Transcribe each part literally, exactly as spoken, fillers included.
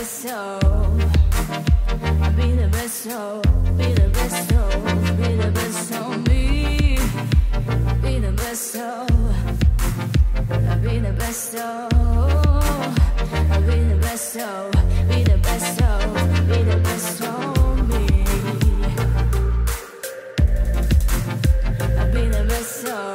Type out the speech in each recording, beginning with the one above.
best soul, be the best soul, be the best soul, be the best soul, be, be the best soul, be the best soul, be the best soul, be the best soul, be the best soul, me, be the best soul.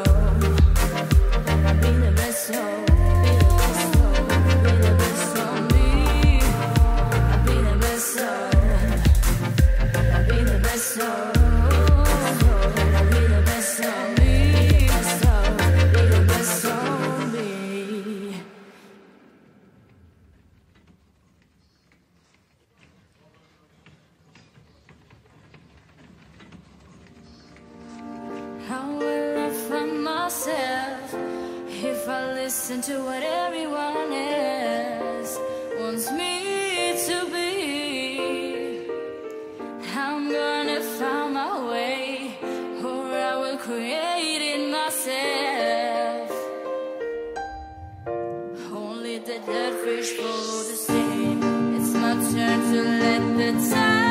If I listen to what everyone else wants me to be, I'm gonna find my way, or I will create it myself. Only the dead fish for the sea. It's my turn to let the tide.